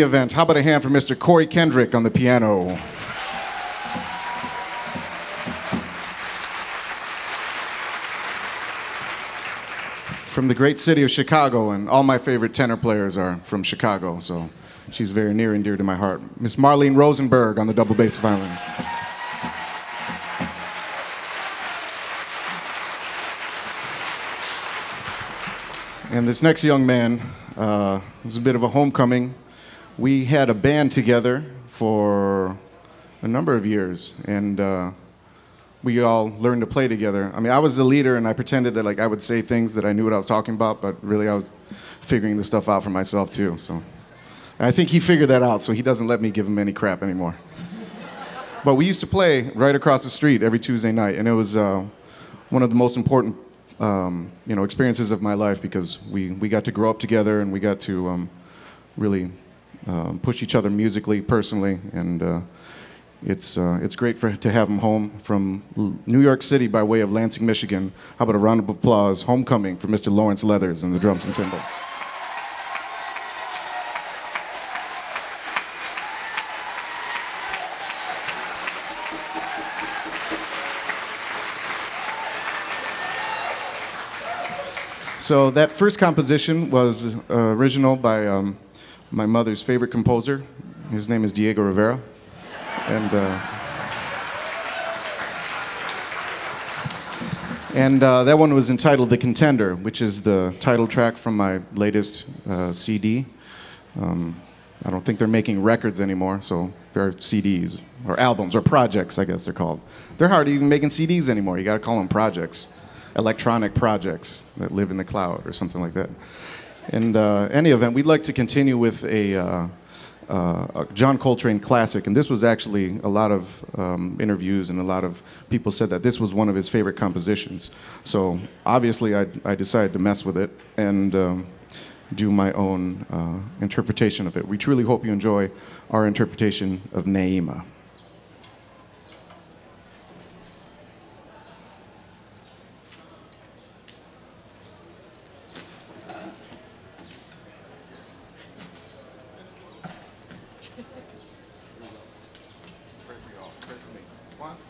Event. How about a hand for Mr. Corey Kendrick on the piano? From the great city of Chicago, and all my favorite tenor players are from Chicago, so she's very near and dear to my heart. Miss Marlene Rosenberg on the double bass violin. And this next young man was a bit of a homecoming. We had a band together for a number of years, and we all learned to play together. I mean, I was the leader, and I pretended that like I would say things that I knew what I was talking about, but really I was figuring this stuff out for myself too. So, and I think he figured that out, so he doesn't let me give him any crap anymore. But we used to play right across the street every Tuesday night, and it was one of the most important, experiences of my life, because we got to grow up together, and we got to really push each other musically, personally, and it's great to have him home from New York City by way of Lansing, Michigan. How about a round of applause, homecoming, for Mr. Lawrence Leathers on the drums and cymbals. So that first composition was original by my mother's favorite composer. His name is Diego Rivera. And that one was entitled The Contender, which is the title track from my latest CD. I don't think they're making records anymore, so they're CDs, or albums, or projects, I guess they're called. They're hardly even making CDs anymore. You gotta call them projects, electronic projects that live in the cloud or something like that. And any event, we'd like to continue with a John Coltrane classic, and this was actually a lot of interviews, and a lot of people said that this was one of his favorite compositions. So obviously I decided to mess with it and do my own interpretation of it. We truly hope you enjoy our interpretation of Naima. Pray for y'all. Pray for me. One.